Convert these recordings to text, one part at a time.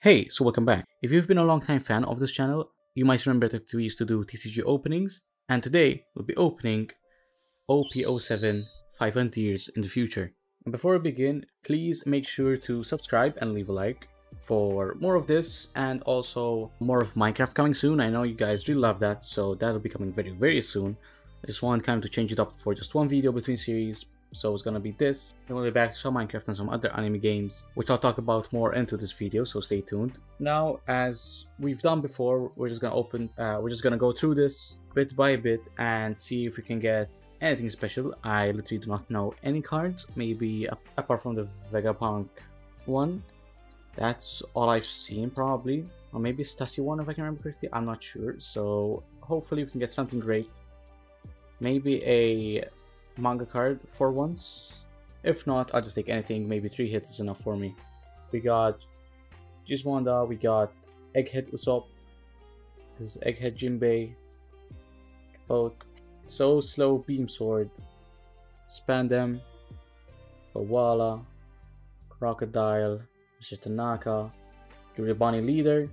Hey, so welcome back. If you've been a long time fan of this channel, you might remember that we used to do TCG openings, and today we'll be opening OP07 500 years in the future. And before I begin, please make sure to subscribe and leave a like for more of this and also more of Minecraft coming soon. I know you guys really love that, so that'll be coming very, very soon. I just want kind of to change it up for just one video between series. So it's gonna be this, then we'll be back to some Minecraft and some other anime games, which I'll talk about more into this video, so stay tuned. Now, as we've done before, we're just gonna go through this bit by bit and see if we can get anything special. I literally do not know any cards, maybe apart from the Vegapunk one. That's all I've seen probably, or maybe Stussy one if I can remember correctly, I'm not sure. So hopefully we can get something great, maybe a manga card for once. If not, I'll just take anything. Maybe 3 hits is enough for me. We got Gizmonda, we got Egghead Usopp, this is Egghead Jinbei, Boat, So Slow Beam Sword, Spandam, Koala, Crocodile, Mr. Tanaka, the Ribani Leader,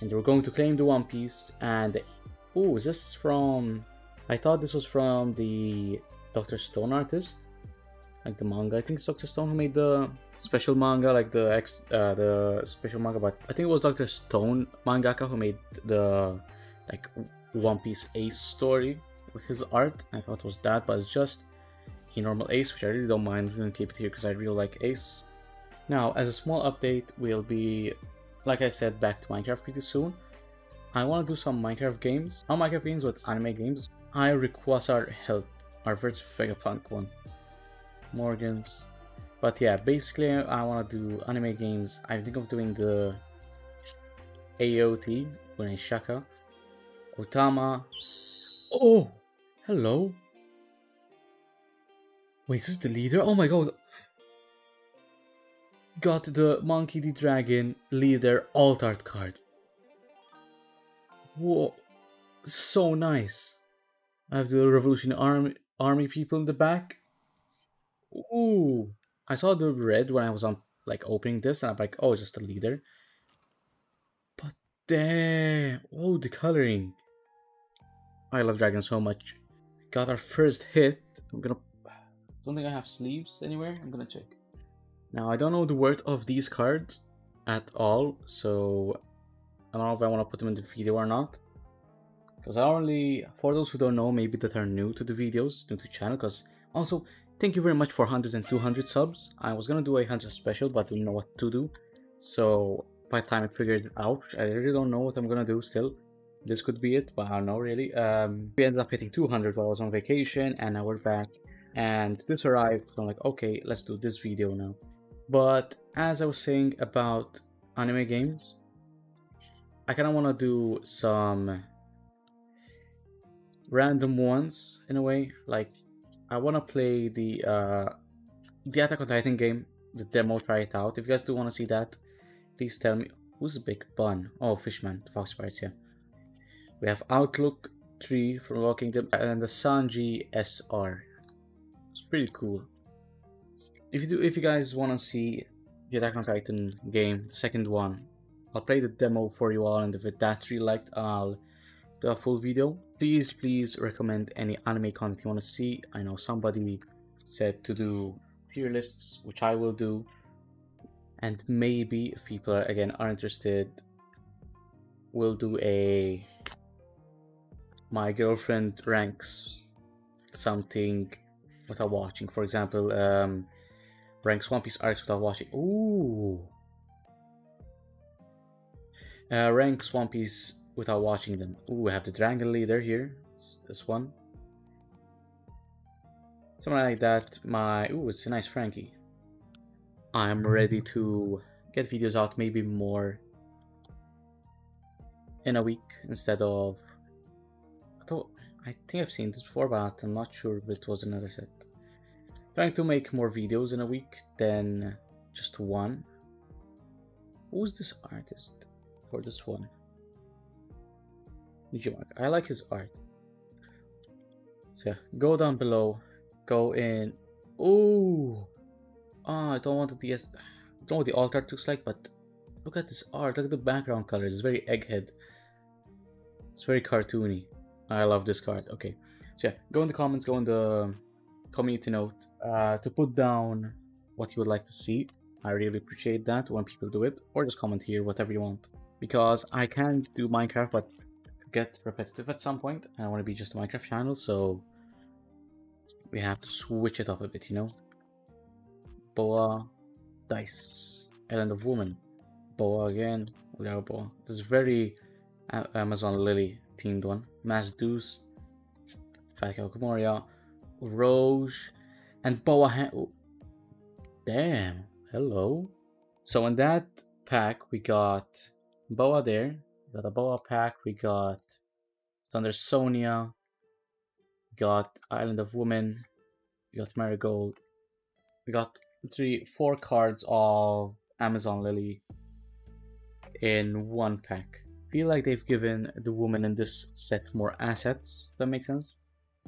and we're going to claim the One Piece. And oh, is this from, I thought this was from the Dr. Stone artist, like the manga. I think it's Dr. Stone who made the special manga, like the special manga, but I think it was Dr. Stone mangaka who made the like One Piece Ace story with his art. I thought it was that, but it's just a normal Ace, which I really don't mind. I'm gonna keep it here because I really like Ace. Now, as a small update, we'll be, like I said, back to Minecraft pretty soon. I want to do some Minecraft games, not Minecraft games, but anime games. I request our help. Our first Vegapunk one, Morgan's. But yeah, basically I want to do anime games. I think of doing the AOT, when it's Shaka, Otama. Oh, hello. Wait, is this the leader? Oh my god. Got the Monkey D. Dragon leader alt art card. Whoa, so nice. I have the Revolutionary Army people in the back. Ooh, I saw the red when I was on like opening this, and I'm like, oh, it's just a leader. But damn, oh, the coloring. I love dragons so much. Got our first hit. I'm gonna. Don't think I have sleeves anywhere. I'm gonna check. Now I don't know the worth of these cards at all, so I don't know if I want to put them in the video or not. Because I only, for those who don't know, maybe that are new to the videos, new to the channel, because also, thank you very much for 100 and 200 subs. I was going to do a 100 special, but didn't know what to do. So, by the time I figured it out, I really don't know what I'm going to do still. This could be it, but I don't know really. We ended up hitting 200 while I was on vacation, and now we're back. And this arrived, so I'm like, okay, let's do this video now. But, as I was saying about anime games, I kind of want to do some random ones in a way. Like I want to play the Attack on Titan game, the demo, try it out. If you guys do want to see that, please tell me. Who's Big Bun? Oh, Fishman, Fox Pirates. Yeah, we have Outlook 3 from Low Kingdom and the Sanji SR. It's pretty cool. If you guys want to see the Attack on Titan game, the second one, I'll play the demo for you all, and if that's really liked, I'll do a full video. Please recommend any anime content you want to see. I know somebody said to do tier lists, which I will do, and maybe if people are interested, we'll do a my girlfriend ranks something without watching, for example, ranks One Piece arcs without watching. Ooh, ranks One Piece without watching them. Ooh, we have the Dragon Leader here. It's this one. Something like that. My, ooh, it's a nice Frankie. I'm ready to get videos out, maybe more in a week instead of, I think I've seen this before, but I'm not sure if it was another set. Trying to make more videos in a week than just one. Who's this artist for this one? I like his art. So yeah, go down below, go in. Oh, I don't want the DS. Don't know what the alt art looks like, but Look at this art, look at the background colors, it's very egghead. It's very cartoony. I love this card. Okay, so yeah, go in the comments, go in the community note to put down what you would like to see. I really appreciate that when people do it, or just comment here, whatever you want. Because I can do Minecraft, but get repetitive at some point, and I want to be just a Minecraft channel, so we have to switch it up a bit, you know? Boa, dice, Island of Women, Boa again, we got Boa. This is very Amazon Lily themed one. Mass Deuce, Gecko Moria, Roge, and Boa. Damn, hello. So in that pack, we got Boa there. We got a Boa pack. We got Thunder Sonia. We got Island of Women. We got Marigold. We got four cards of Amazon Lily in one pack. I feel like they've given the woman in this set more assets. If that makes sense.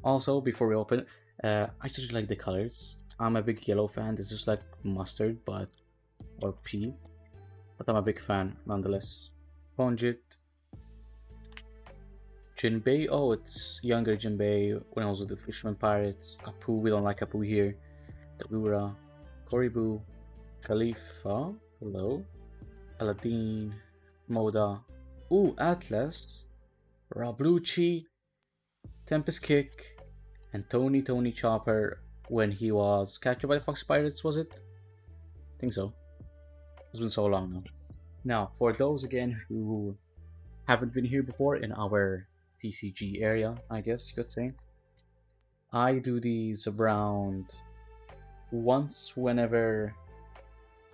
Also, before we open, I just like the colors. I'm a big yellow fan. This is like mustard, but or pea. But I'm a big fan nonetheless. Pongit, Jinbei, oh it's younger Jinbei when I was with the Fisherman Pirates, Apu, we don't like Apu here, Tabura, Koribu, Khalifa, hello, Aladdin, Moda, ooh Atlas, Rablucci, Tempest Kick, and Tony Chopper when he was captured by the Fox Pirates, was it? I think so, it's been so long now. Now, for those again who haven't been here before in our TCG area, I guess you could say, I do these around once whenever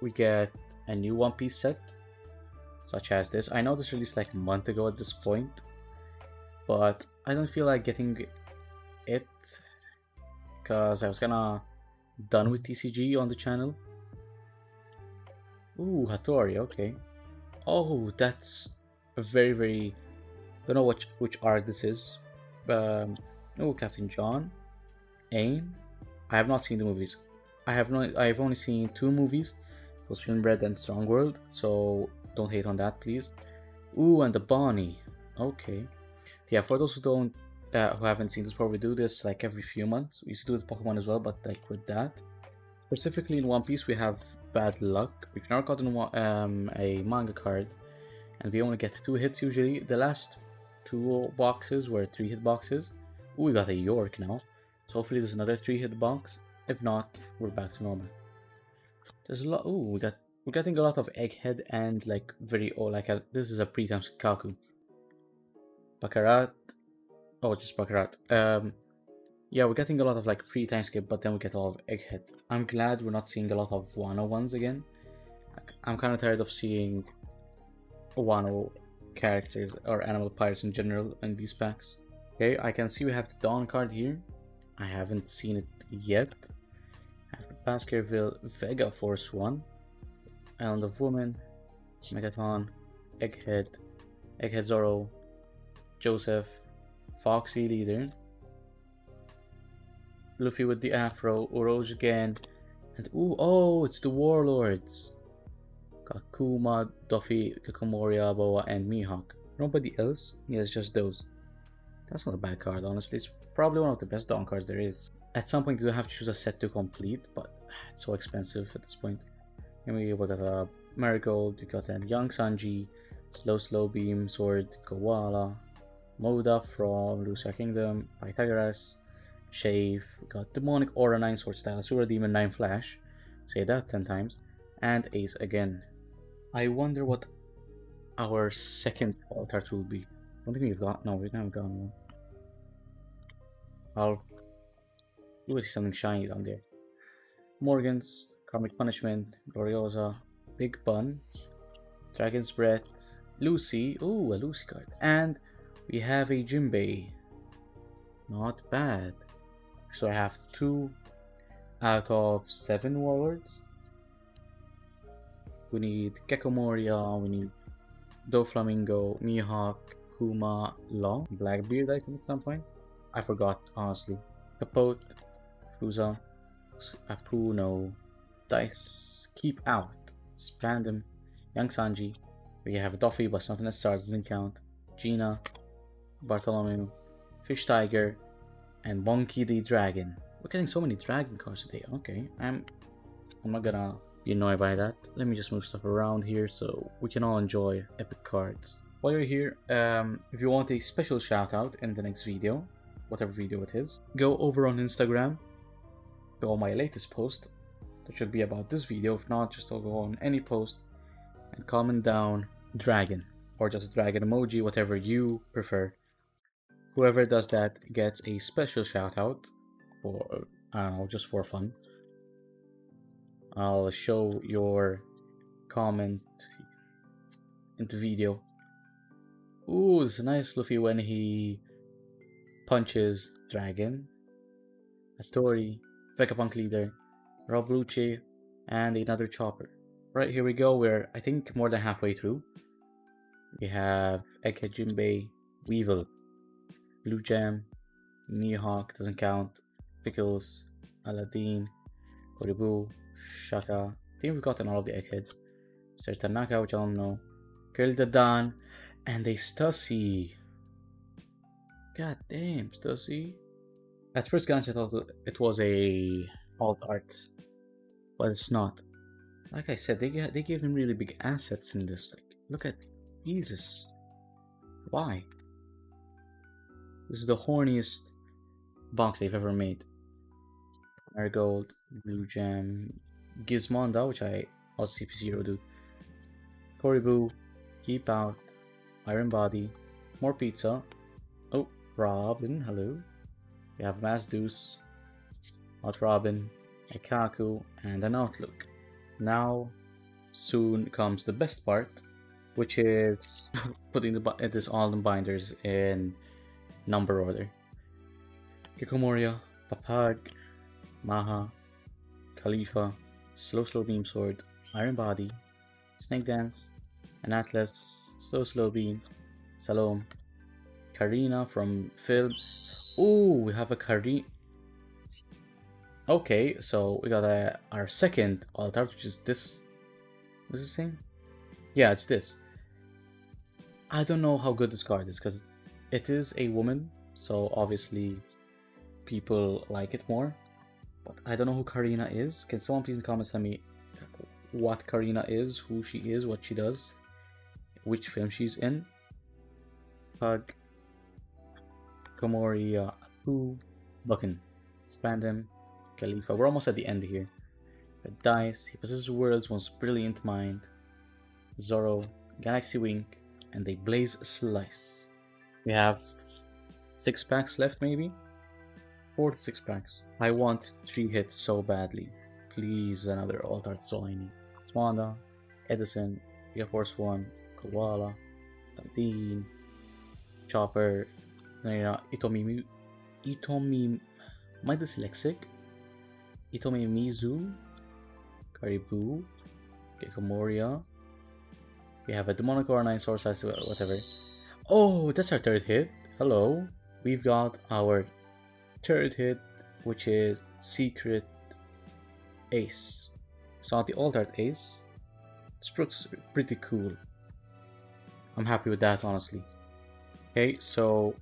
we get a new One Piece set, such as this. I know this released like a month ago at this point, but I don't feel like getting it because I was kinda done with TCG on the channel. Ooh, Hattori, okay. Oh, that's a very... Don't know which art this is. Oh, Captain John. Aang. I have not seen the movies. I've only seen two movies. It was Finbred and Strong World. So don't hate on that, please. Ooh, and the Bonnie. Okay. Yeah, for those who don't, who haven't seen this before, we do this like every few months. We used to do it with Pokemon as well, but like with that. Specifically in One Piece, we have bad luck. We've never gotten a manga card, and we only get 2 hits usually. The last 2 boxes were 3-hit boxes. Ooh, we got a York now. So hopefully there's another 3-hit box. If not, we're back to normal. There's a lot. Ooh, we're getting a lot of egghead and like very old. This is a pre-time Kaku. Baccarat. Oh, just Baccarat. Yeah, we're getting a lot of like free time skip, but then we get a lot of egghead. I'm glad we're not seeing a lot of Wano ones again. I'm kind of tired of seeing Wano characters or animal pirates in general in these packs. Okay, I can see we have the Dawn card here. I haven't seen it yet. Baskerville, Vega Force 1, Island of Woman, Megaton, Egghead, Egghead Zoro, Joseph, Foxy Leader, Luffy with the afro, Orochi again, and ooh, oh, it's the Warlords. Kakuma, Doffy, Kakumoria, Boa, and Mihawk. Nobody else? Yeah, it's just those. That's not a bad card, honestly. It's probably one of the best Dawn cards there is. At some point, you do have to choose a set to complete, but it's so expensive at this point. Anyway, we got a Marigold, you got a Young Sanji, Slow Beam, Sword, Koala, Moda from Lucia Kingdom, Pythagoras, Shave, we got Demonic Aura, 9 Sword Style, Super Demon, 9 Flash, say that 10 times, and Ace again. I wonder what our second card will be. I don't think we've got, no, we've never gotten one. You will see something shiny down there. Morgan's, Karmic Punishment, Gloriosa, Big Bun, Dragon's Breath, Lucy, ooh, a Lucy card, and we have a Jinbei. Not bad. So I have 2 out of 7 warlords. We need Gecko Moria, we need Doflamingo, Mihawk, Kuma, Long, Blackbeard I think at some point. I forgot honestly. Capote, Fusa, Apu, no, Dice, Keep Out, Spandam, Young Sanji. We have Doffy, but something that starts doesn't count. Gina, Bartholomew, Fish Tiger, and Bonky the Dragon. We're getting so many dragon cards today. Okay, I'm not gonna be annoyed by that. Let me just move stuff around here so we can all enjoy epic cards. While you're here, if you want a special shout out in the next video, whatever video it is, go over on Instagram, go on my latest post that should be about this video. If not, just go on any post and comment down dragon or just dragon emoji, whatever you prefer. Whoever does that gets a special shout out for, I don't know, just for fun. I'll show your comment into video. Ooh, it's nice Luffy when he punches dragon. Astori, Vegapunk leader, Rob Lucci, and another chopper. Right, here we go. We're, I think, more than halfway through. We have Egghead Jinbei, Weevil, Blue Jam, Mihawk, doesn't count, Pickles, Aladdin, Koribu, Shaka. I think we've gotten all of the Eggheads. Mr. Tanaka, which I don't know. Kill the Dan. And a Stussy. God damn, Stussy. At first glance I thought it was a alt art, but it's not. Like I said, they gave him really big assets in this. Like, look at Jesus. Why? This is the horniest box they've ever made. Marigold, Blue Jam, Gizmonda, which I also CP0 dude. Koriboo, Keep Out. Iron Body, more pizza. Oh, Robin, hello. We have Mass Deuce, Hot Robin, Ekaku, and an Outlook. Now, soon comes the best part, which is putting this all in binders in number order. Gecko Moria, Papag, Maha, Khalifa, Slow Beam Sword, Iron Body, Snake Dance, and Atlas. Slow Bean, Salome, Karina from film. Ooh, we have a Karina. Okay, so we got our second alt art, which is this. What's this thing? Yeah, it's this. I don't know how good this card is because it is a woman, so obviously people like it more. But I don't know who Karina is. Can someone please in the comments tell me what Karina is, who she is, what she does? Which film she's in. Pug, Komori, Apu, Buckin, Spandam, Khalifa. We're almost at the end here. Red Dice, he possesses world's most brilliant mind. Zoro, Galaxy Wink, and they Blaze Slice. We have 6 packs left maybe? 4 to 6 packs. I want 3 hits so badly. Please, another alt art is all I need. Swanda, Edison, Via Force 1, Koala, Dean, Chopper, Itomi, am I dyslexic? Itomi Mizu, Karibu, Gecko Moria. We have a Demonic or 9 source size, whatever. Oh, that's our 3rd hit. Hello. We've got our 3rd hit, which is Secret Ace. It's not the Altered Ace. This looks pretty cool. I'm happy with that, honestly. Okay, so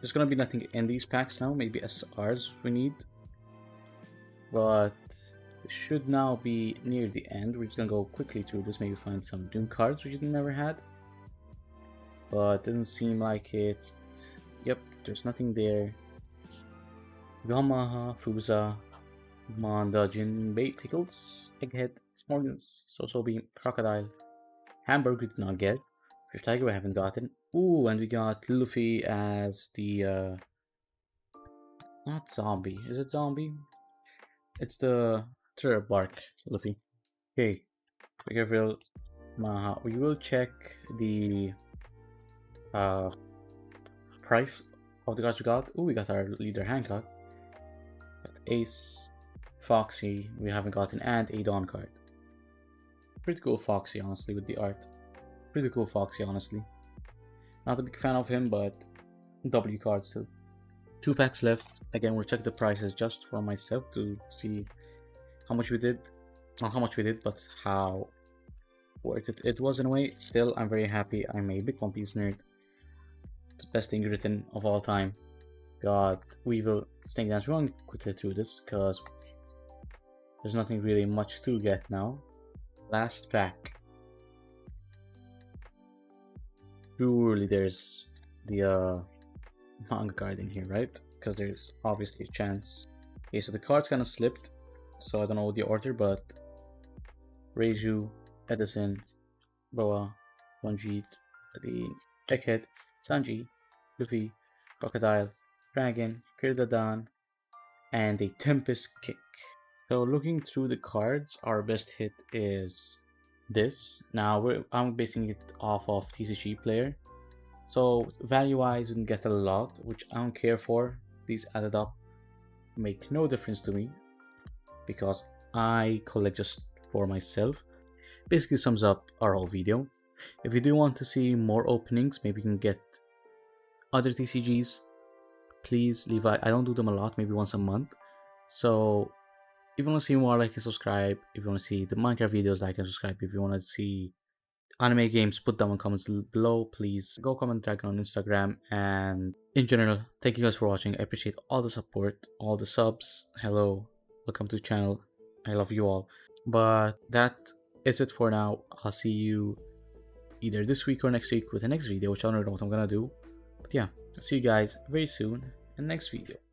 there's gonna be nothing in these packs now. Maybe SRs we need, but it should now be near the end. We're just gonna go quickly through this. Maybe find some new cards which you never had, but didn't seem like it. Yep, there's nothing there. Yamaha, Fusa, Manda, Jinbei, Pickles, Egghead, Smorgans, So Beam, Crocodile, Hamburg we did not get. Fish Tiger we haven't gotten. Ooh, and we got Luffy as the not zombie. Is it zombie? It's the turtle bark Luffy. Okay, Quickville, Maha. We will check the price of the cards we got. Ooh, we got our leader Hancock. Got Ace, Foxy. We haven't gotten, and a Dawn card. Pretty cool Foxy, honestly, with the art. Pretty cool Foxy, honestly. Not a big fan of him, but W card still. 2 packs left. Again, we'll check the prices just for myself to see how much we did. Not how much we did, but how worth it it was in a way. Still, I'm very happy I'm a big One Piece nerd. It's the best thing written of all time. God, we will think that's wrong quickly through this because there's nothing really much to get now. Last pack. Surely there's the manga card in here, right? Because there's obviously a chance. Okay, so the cards kind of slipped, so I don't know the order, but Reiju, Edison, Boa, Bonjit, the Egghead, Sanji, Luffy, Crocodile, Dragon, Kirdadan, and a Tempest Kick. So looking through the cards, our best hit is this. Now I'm basing it off of TCG player. So value-wise, we can get a lot, which I don't care for. These added up make no difference to me because I collect just for myself. Basically sums up our whole video. If you do want to see more openings, maybe you can get other TCGs. Please leave I don't do them a lot, maybe once a month. So if you want to see more, like and subscribe. If you want to see the Minecraft videos, like and subscribe. If you want to see anime games, put down in comments below, please. Go comment Dragon on Instagram. And in general, thank you guys for watching. I appreciate all the support, all the subs. Hello, welcome to the channel. I love you all. But that is it for now. I'll see you either this week or next week with the next video, which I don't know what I'm gonna do. But yeah, I'll see you guys very soon in the next video.